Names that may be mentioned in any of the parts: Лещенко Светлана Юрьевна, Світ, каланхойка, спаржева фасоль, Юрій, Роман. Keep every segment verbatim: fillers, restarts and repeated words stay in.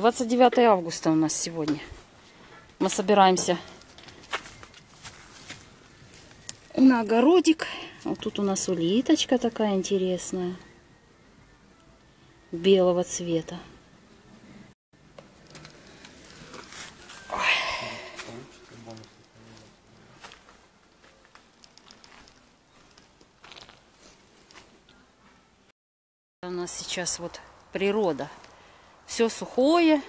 двадцать девятое августа у нас сегодня. Мы собираемся на огородик. Вот тут у нас улиточка такая интересная, белого цвета. У нас сейчас вот природа. Все сухое,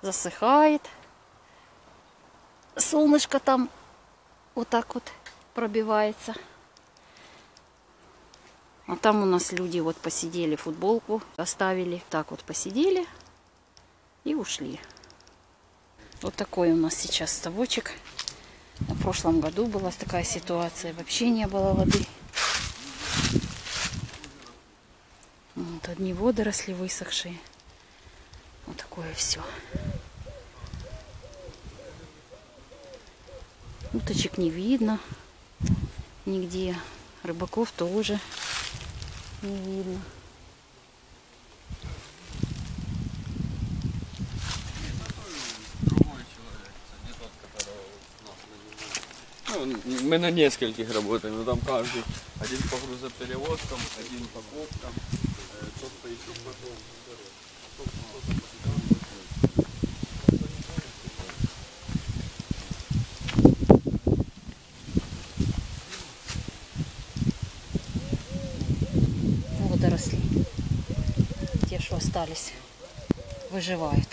засыхает. Солнышко там вот так вот пробивается. А там у нас люди вот посидели, футболку оставили. Так вот посидели и ушли. Вот такой у нас сейчас ставочек. В прошлом году была такая ситуация. Вообще не было воды. Вот одни водоросли высохшие. Вот такое все. Уточек не видно нигде. Рыбаков тоже не видно. Другой человек, не тот, которого нас нанимает. Ну, мы на нескольких работаем, но там каждый. Один по грузоперевозкам, один по копкам, э, тот по еще потом. Тот, тот, тот. Остались, выживают.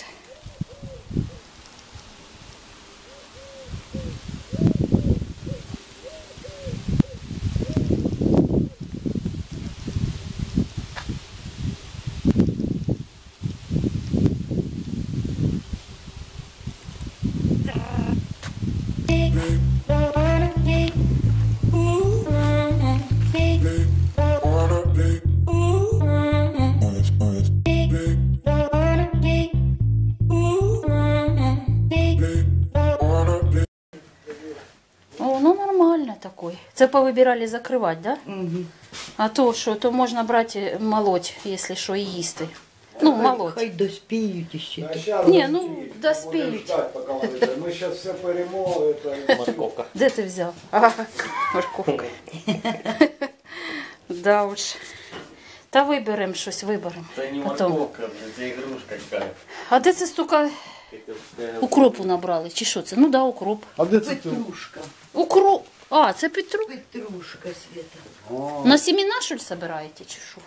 Це повибирали закривати, да? Угу. А то що, то можна брати молоть, якщо що, і їсти. Ну, молоть. Хай доспіють ще. Ні, ну, доспіють. Ми зараз все перемолимо. Морковка. Де ти взяв? Морковка. Да уж. Та виберемо щось, виберемо. Це не морковка, це ігрушка яка. А де це стука? Укропу набрали, чи що це? Ну, да, укроп. А де це? Петрушка. Укроп. А, це Петру... Петрушка, Світа. На семена, що ли, собираєте, чи що?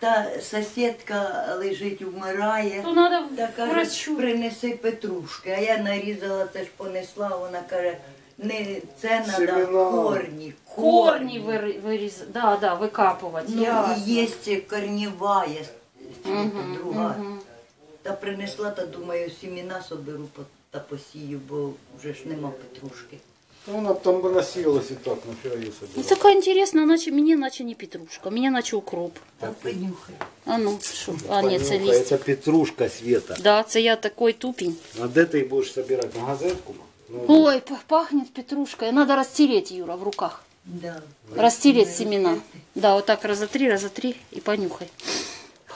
Та сусідка лежить, вмирає. То треба в врачу. Принеси петрушки. А я нарізала, це ж понесла, вона каже, не це треба, корні. Корні, корні вирізати, да, да, викапувати. Я... І є корнева, є угу, друга. Угу. Та принесла, та думаю, семена соберу та посію, бо вже ж нема петрушки. Она там бы носилась и так, на ферае собиралась. Ну, такая интересная, иначе, мне иначе не петрушка, мне иначе укроп. А понюхай. А ну, шо? А, понюхай. Нет, це лист. Это петрушка, Света. Да, це я такой тупень. А где ты будешь собирать? На газетку? Ну, ой, пахнет петрушкой. Надо растереть, Юра, в руках. Да. Растереть, да, семена. Это. Да, вот так разотри, разотри и понюхай.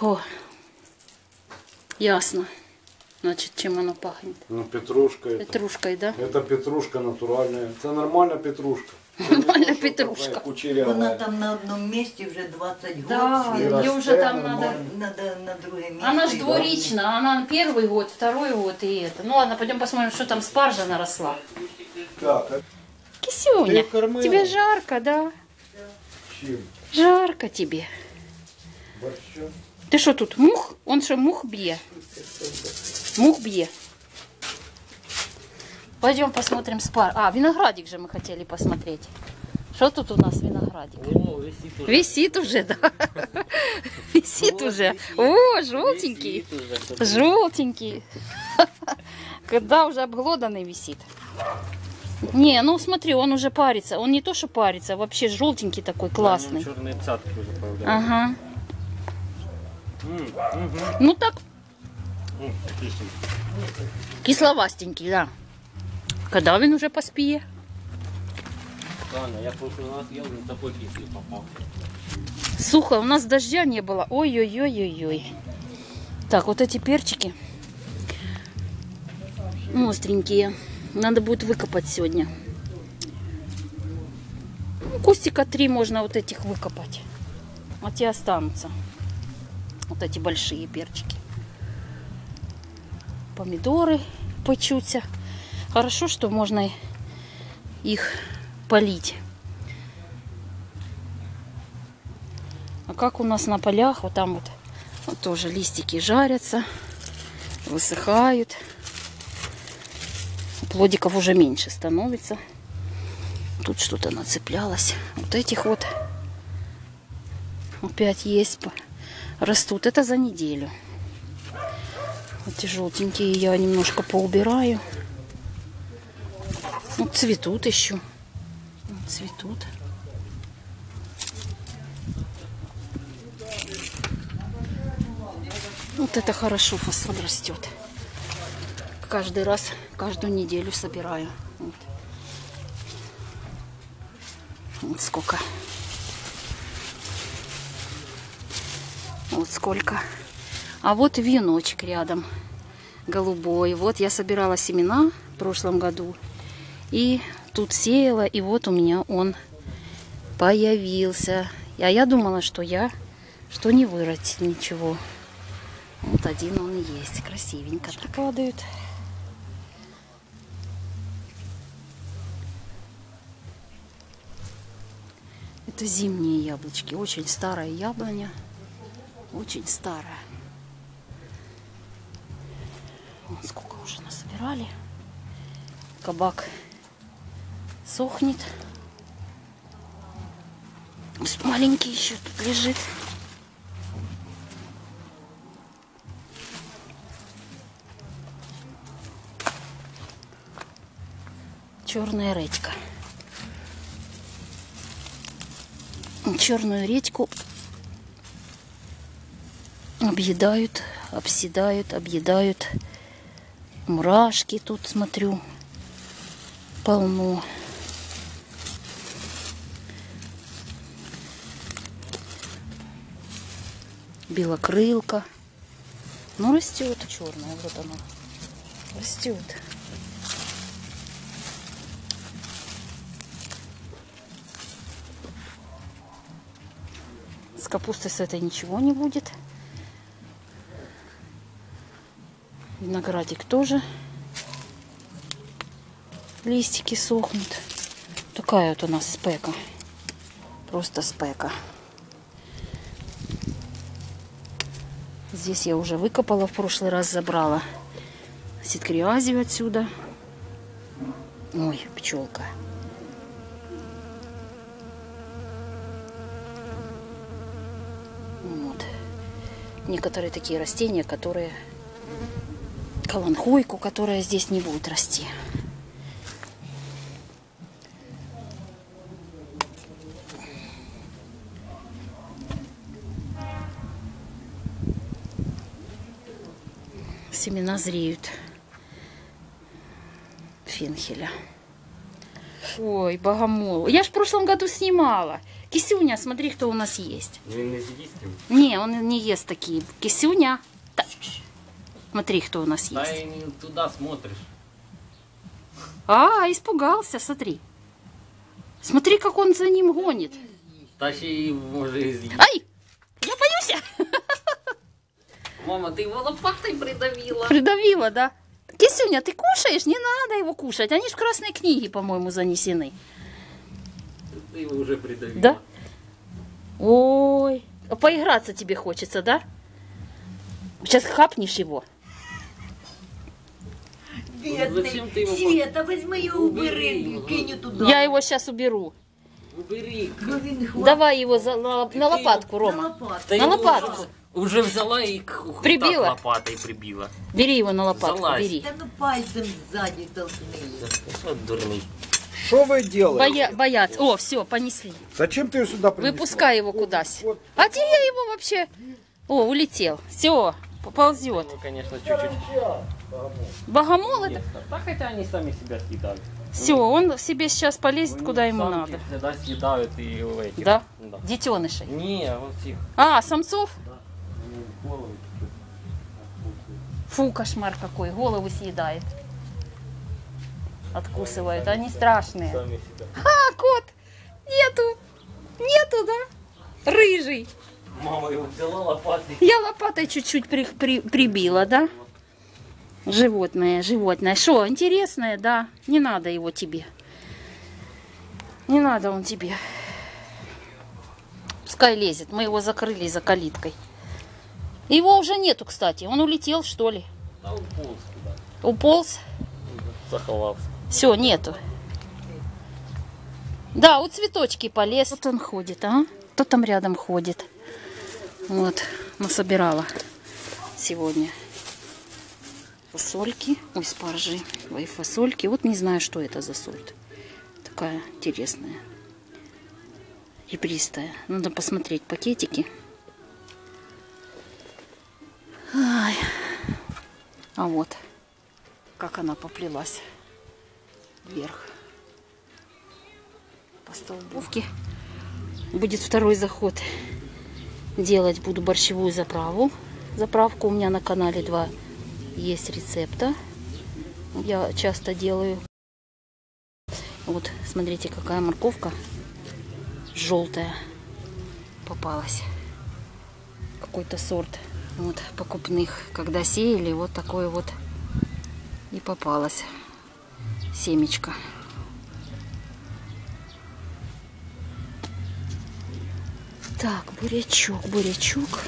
О, ясно. Значит, чем оно пахнет? Ну, петрушка. Петрушкой, это, да? Это петрушка натуральная. Это нормальная петрушка. Нормальная петрушка. Она там на одном месте уже двадцать да, год. Да, ее уже там надо... надо на другое место. Она же дворична. Она первый год, второй год и это. Ну ладно, пойдем посмотрим, что там спаржа наросла. Так. Кисюня, тебе жарко, да? Да. Чем? Жарко тебе. Борщом. Ты что тут, мух? Он что, мух бьет? Мух бьет. Пойдем посмотрим спар. А, виноградик же мы хотели посмотреть. Что тут у нас виноградик? О, висит уже. Висит уже, да. Висит уже. О, желтенький. Желтенький. Когда уже обглоданный висит. Не, ну смотри, он уже парится. Он не то, что парится, вообще желтенький такой, классный. Черные цятки уже появляются. Ага. Ну так, кисловастенький, да. Когда он уже поспеет? Сухо, у нас дождя не было. Ой-ой-ой-ой-ой. Так, вот эти перчики. остренькие. Надо будет выкопать сегодня. Ну, кустика три можно вот этих выкопать. А те останутся. Вот эти большие перчики. Помидоры печутся. Хорошо, что можно их полить. А как у нас на полях, вот там вот, вот тоже листики жарятся, высыхают. Плодиков уже меньше становится. Тут что-то нацеплялось. Вот этих вот опять есть, растут. Это за неделю. Вот эти желтенькие я немножко поубираю. Вот цветут еще. Вот цветут. Вот это хорошо, фасоль растет. Каждый раз, каждую неделю собираю. Вот, вот сколько. Вот сколько. А вот веночек рядом. Голубой. Вот я собирала семена в прошлом году. И тут сеяла. И вот у меня он появился. А я думала, что я, что не вырастет ничего. Вот один он и есть, красивенько так падают. Это зимние яблочки, очень старая яблоня, очень старая. Вот сколько уже насобирали. Кабак сохнет. Маленький еще тут лежит. Черная редька. Черную редьку объедают, обседают, объедают. Мурашки тут, смотрю, полно. Белокрылка. Ну, растет черная, вот она. Растет. Капусты с этой ничего не будет. Виноградик тоже. Листики сохнут. Такая вот у нас спека. Просто спека. Здесь я уже выкопала, в прошлый раз забрала ситкриазию отсюда. Ой, пчелка. Некоторые такие растения, которые каланхойку, которая здесь не будет расти. Семена зреют фенхеля. Ой, богомол. Я ж в прошлом году снимала. Кисюня, смотри, кто у нас есть. Не, он не ест такие. Кисюня. Так. Смотри, кто у нас есть. Да, не туда смотришь. А, испугался, смотри. Смотри, как он за ним гонит. Тащи, может, изъесть. Ай, я боюсь. Мама, ты его лопатой придавила. Придавила, да. Кисюня, ты кушаешь? Не надо его кушать. Они же в красной книге, по-моему, занесены. Ты его уже придавила. Да? Ой, поиграться тебе хочется, да? Сейчас хапнешь его. Бедный, его... Света, возьми его, убери, кинь туда. Я его сейчас уберу. Убери. Давай его за... на... на лопатку, Рома. На, на лопатку. Уже взяла и прибила. Так, лопатой прибила. Бери его на лопатку, залазь. Бери. Да ну пальцем сзади должны. Что вы делаете? Боя... Боятся. О, все, понесли. Зачем ты ее сюда принесла? Выпускай его куда-то. Вот, вот. А тебе его вообще... О, улетел. Все, поползет. Ну, конечно, чуть-чуть. Богомол это... Так это они сами себя съедают. Все, он себе сейчас полезет, они куда ему надо. Всегда съедают и у этих. Да? Да. Детенышей? Не, вот их. А, самцов? Да. Фу, кошмар какой, голову съедает. откусывают. Они страшные. А, кот! Нету! Нету, да? Рыжий. Мама его взяла лопатой. Я лопатой чуть-чуть при, при, прибила, да? Животное, животное. Что, интересное, да? Не надо его тебе. Не надо он тебе. Пускай лезет. Мы его закрыли за калиткой. Его уже нету, кстати. Он улетел, что ли? Да, уполз. Да. Уполз? Заховался. Все, нету. Да, у цветочки полез. Вот он ходит, а? Кто там рядом ходит? Вот, насобирала сегодня фасольки. Ой, спаржи. Ой, фасольки. Вот не знаю, что это за сорт. Такая интересная. Ребристая. Надо посмотреть пакетики. Ай. А вот как она поплелась вверх по столбовке. Будет второй заход делать. Буду борщевую заправу. Заправку у меня на канале два есть рецепта. Я часто делаю. Вот, смотрите, какая морковка желтая попалась. Какой-то сорт. Вот, покупных, когда сеяли, вот такое вот и попалось семечко. Так, бурячок, бурячок.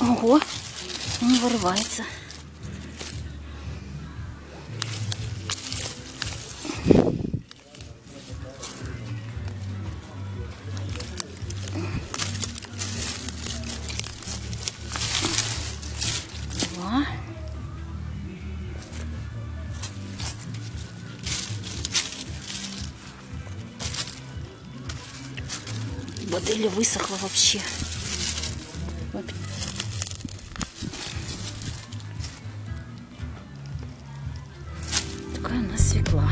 Ого, он вырывается. Или высохла вообще. Такая у нас свекла.